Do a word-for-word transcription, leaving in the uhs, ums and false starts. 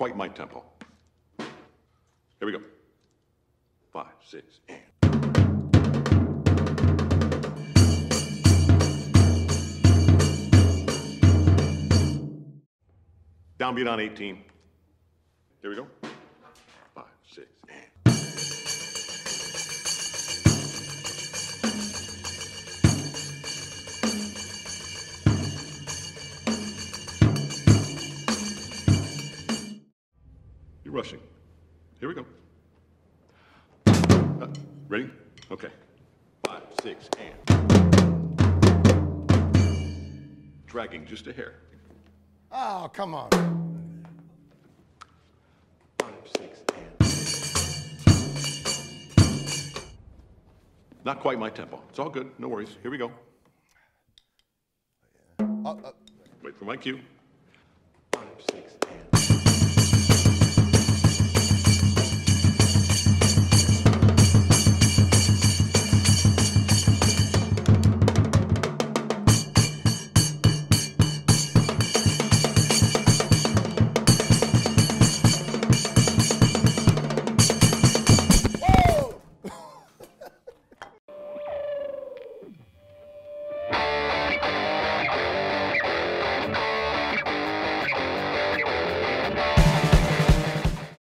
quite my tempo. Here we go. Five, six, and... Downbeat on eighteen. Here we go. Five, six, and... You're rushing. Here we go. Uh, ready? Okay. Five, six, and... Dragging just a hair. Oh, come on. Five, six, and... Not quite my tempo. It's all good. No worries. Here we go. Uh, uh... Wait for my cue.